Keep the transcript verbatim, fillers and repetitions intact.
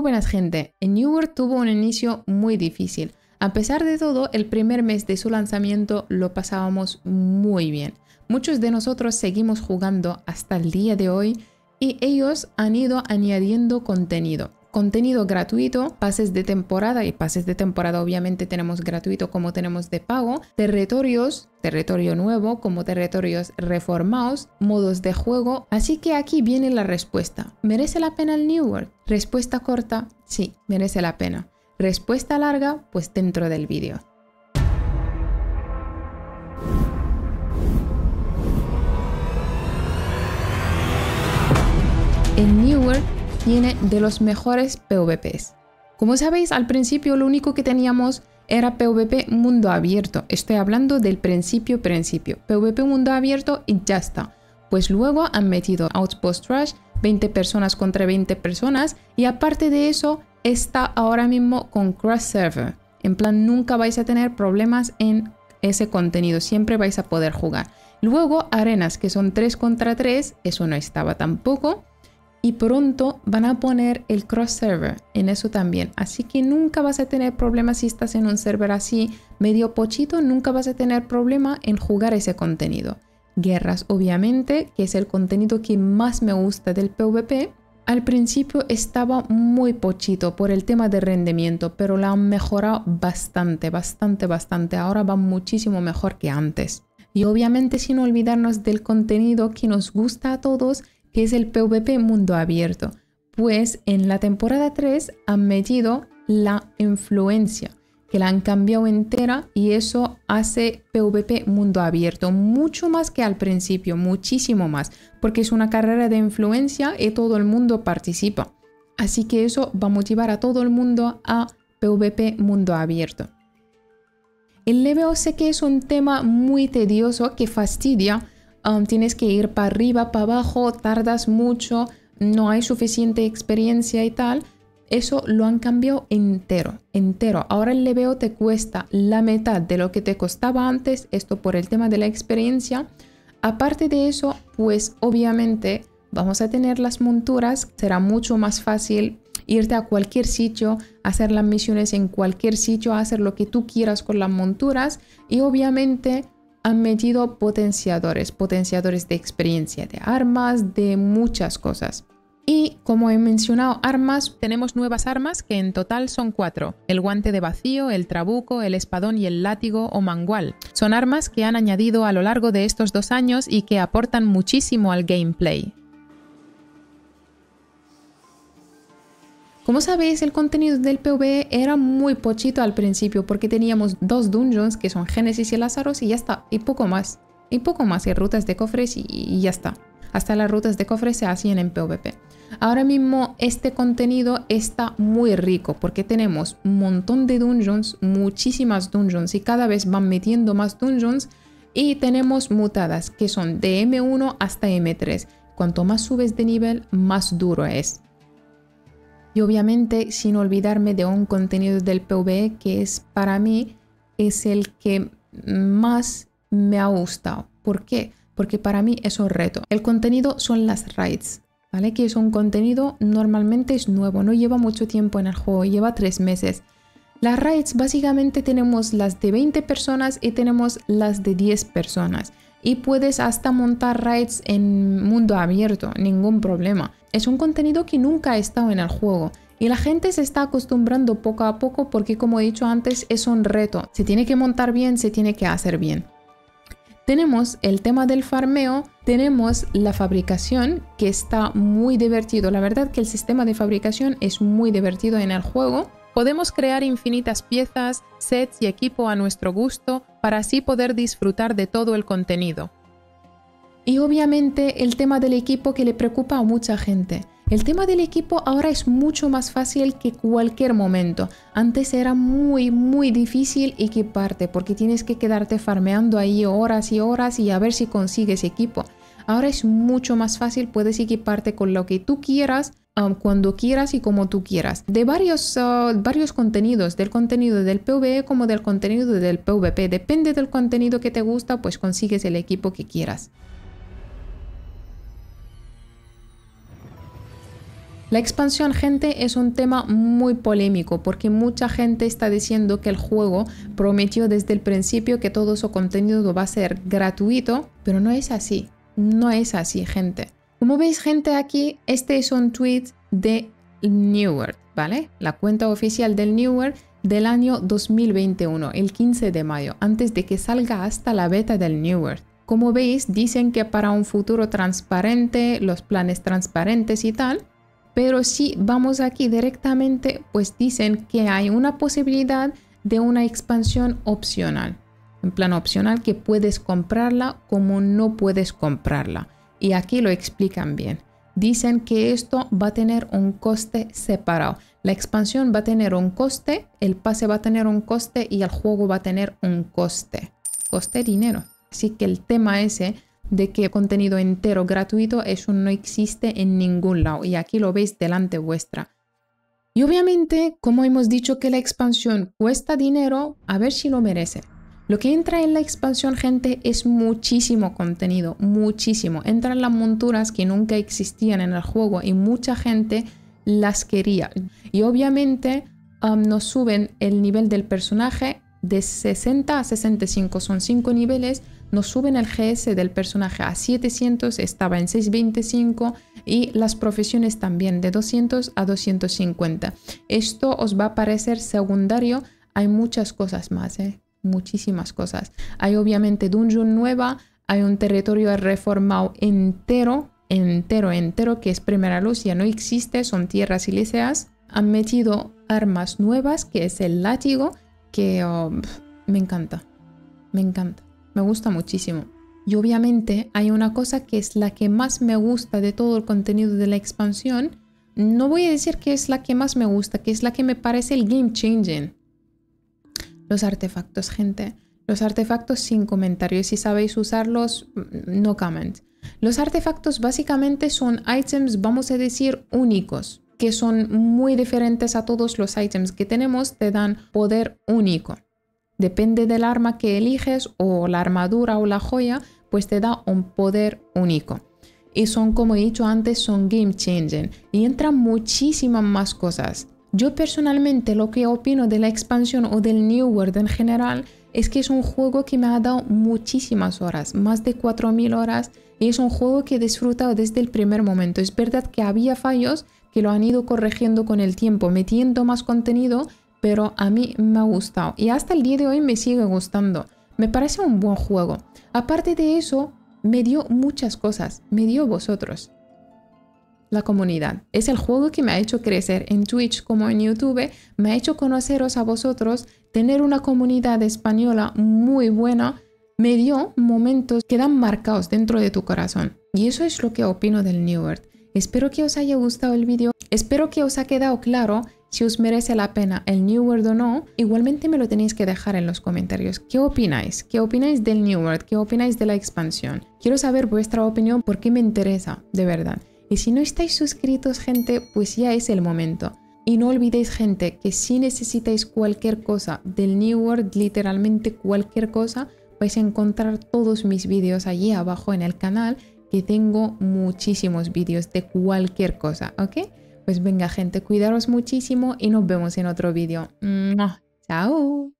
Muy buenas gente, New World tuvo un inicio muy difícil. A pesar de todo, el primer mes de su lanzamiento lo pasábamos muy bien. Muchos de nosotros seguimos jugando hasta el día de hoy y ellos han ido añadiendo contenido. Contenido gratuito, pases de temporada, y pases de temporada obviamente tenemos gratuito como tenemos de pago, territorios, territorio nuevo como territorios reformados, modos de juego. Así que aquí viene la respuesta. ¿Merece la pena el New World? Respuesta corta, sí, merece la pena. Respuesta larga, pues dentro del vídeo. El New World tiene de los mejores P V Ps. Como sabéis, al principio lo único que teníamos era P V P mundo abierto. Estoy hablando del principio principio. P V P mundo abierto y ya está. Pues luego han metido Outpost Rush, veinte personas contra veinte personas, y aparte de eso está ahora mismo con Cross Server. En plan, nunca vais a tener problemas en ese contenido, siempre vais a poder jugar. Luego arenas que son tres contra tres, eso no estaba tampoco. Y pronto van a poner el cross server en eso también, así que nunca vas a tener problemas si estás en un server así medio pochito, nunca vas a tener problema en jugar ese contenido. Guerras, obviamente, que es el contenido que más me gusta del P V P. Al principio estaba muy pochito por el tema de rendimiento, pero la han mejorado bastante, bastante, bastante. Ahora va muchísimo mejor que antes. Y obviamente sin olvidarnos del contenido que nos gusta a todos, que es el P V P mundo abierto, pues en la temporada tres han metido la influencia, que la han cambiado entera, y eso hace P V P mundo abierto mucho más que al principio, muchísimo más, porque es una carrera de influencia y todo el mundo participa, así que eso va a motivar a todo el mundo a P V P mundo abierto. El leveo sé que es un tema muy tedioso, que fastidia. Um, tienes que ir para arriba, para abajo, tardas mucho, no hay suficiente experiencia y tal. Eso lo han cambiado entero, entero. Ahora el leveo te cuesta la mitad de lo que te costaba antes, esto por el tema de la experiencia. Aparte de eso, pues obviamente vamos a tener las monturas, será mucho más fácil irte a cualquier sitio, hacer las misiones en cualquier sitio, hacer lo que tú quieras con las monturas, y obviamente han metido potenciadores, potenciadores de experiencia, de armas, de muchas cosas. Y como he mencionado armas, tenemos nuevas armas que en total son cuatro. El guante de vacío, el trabuco, el espadón y el látigo o mangual. Son armas que han añadido a lo largo de estos dos años y que aportan muchísimo al gameplay. Como sabéis, el contenido del P V E era muy pochito al principio porque teníamos dos dungeons que son Genesis y Lazarus y ya está, y poco más, y poco más, y rutas de cofres y, y ya está. Hasta las rutas de cofres se hacían en P V P. Ahora mismo este contenido está muy rico porque tenemos un montón de dungeons, muchísimas dungeons, y cada vez van metiendo más dungeons, y tenemos mutadas que son de M uno hasta M tres. Cuanto más subes de nivel, más duro es. Y obviamente sin olvidarme de un contenido del P V E que es, para mí, es el que más me ha gustado. ¿Por qué? Porque para mí es un reto. El contenido son las raids, ¿vale? Que es un contenido, normalmente es nuevo, no lleva mucho tiempo en el juego, lleva tres meses. Las raids básicamente tenemos las de veinte personas y tenemos las de diez personas. Y puedes hasta montar raids en mundo abierto, ningún problema. Es un contenido que nunca ha estado en el juego y la gente se está acostumbrando poco a poco porque, como he dicho antes, es un reto. Se tiene que montar bien, se tiene que hacer bien. Tenemos el tema del farmeo, tenemos la fabricación, que está muy divertido. La verdad que el sistema de fabricación es muy divertido en el juego. Podemos crear infinitas piezas, sets y equipo a nuestro gusto para así poder disfrutar de todo el contenido. Y obviamente el tema del equipo, que le preocupa a mucha gente. El tema del equipo ahora es mucho más fácil que cualquier momento. Antes era muy muy difícil equiparte porque tienes que quedarte farmeando ahí horas y horas y a ver si consigues equipo. Ahora es mucho más fácil, puedes equiparte con lo que tú quieras, um, cuando quieras y como tú quieras. De varios, uh, varios contenidos, del contenido del P V E como del contenido del P V P. Depende del contenido que te gusta, pues consigues el equipo que quieras. La expansión, gente, es un tema muy polémico porque mucha gente está diciendo que el juego prometió desde el principio que todo su contenido va a ser gratuito, pero no es así. No es así, gente. Como veis, gente, aquí este es un tweet de New World, ¿vale? La cuenta oficial del New World del año dos mil veintiuno, el quince de mayo, antes de que salga hasta la beta del New World. Como veis, dicen que para un futuro transparente, los planes transparentes y tal. Pero si vamos aquí directamente, pues dicen que hay una posibilidad de una expansión opcional. En plan opcional, que puedes comprarla como no puedes comprarla. Y aquí lo explican bien. Dicen que esto va a tener un coste separado. La expansión va a tener un coste, el pase va a tener un coste y el juego va a tener un coste. Coste dinero. Así que el tema ese de que contenido entero gratuito, eso no existe en ningún lado y aquí lo veis delante vuestra. Y obviamente, como hemos dicho que la expansión cuesta dinero, a ver si lo merece. Lo que entra en la expansión, gente, es muchísimo contenido, muchísimo. Entran las monturas que nunca existían en el juego y mucha gente las quería. Y obviamente um, nos suben el nivel del personaje de sesenta a sesenta y cinco, son cinco niveles. Nos suben el G S del personaje a setecientos, estaba en seiscientos veinticinco, y las profesiones también de doscientos a doscientos cincuenta. Esto os va a parecer secundario, hay muchas cosas más, ¿eh? Muchísimas cosas. Hay obviamente dungeon nueva, hay un territorio reformado entero, entero, entero, que es Primera Luz, ya no existe, son tierras Eliseas. Han metido armas nuevas, que es el látigo, que oh, me encanta, me encanta. Me gusta muchísimo. Y obviamente hay una cosa que es la que más me gusta de todo el contenido de la expansión. No voy a decir que es la que más me gusta, que es la que me parece el game changing. Los artefactos, gente. Los artefactos sin comentarios. Si sabéis usarlos, no comment. Los artefactos básicamente son ítems, vamos a decir, únicos, que son muy diferentes a todos los ítems que tenemos. Te dan poder único. Depende del arma que eliges o la armadura o la joya, pues te da un poder único. Y son, como he dicho antes, son game changing y entran muchísimas más cosas. Yo personalmente lo que opino de la expansión o del New World en general es que es un juego que me ha dado muchísimas horas, más de cuatro mil horas, y es un juego que he disfrutado desde el primer momento. Es verdad que había fallos que lo han ido corrigiendo con el tiempo, metiendo más contenido, pero a mí me ha gustado y hasta el día de hoy me sigue gustando. Me parece un buen juego. Aparte de eso, me dio muchas cosas. Me dio vosotros, la comunidad. Es el juego que me ha hecho crecer en Twitch como en YouTube. Me ha hecho conoceros a vosotros, tener una comunidad española muy buena. Me dio momentos que dan marcados dentro de tu corazón. Y eso es lo que opino del New World. Espero que os haya gustado el vídeo. Espero que os haya quedado claro si os merece la pena el New World o no. Igualmente me lo tenéis que dejar en los comentarios. ¿Qué opináis? ¿Qué opináis del New World? ¿Qué opináis de la expansión? Quiero saber vuestra opinión porque me interesa, de verdad. Y si no estáis suscritos, gente, pues ya es el momento. Y no olvidéis, gente, que si necesitáis cualquier cosa del New World, literalmente cualquier cosa, vais a encontrar todos mis vídeos allí abajo en el canal, que tengo muchísimos vídeos de cualquier cosa, ¿ok? Pues venga, gente, cuidaros muchísimo y nos vemos en otro vídeo. ¡Chao!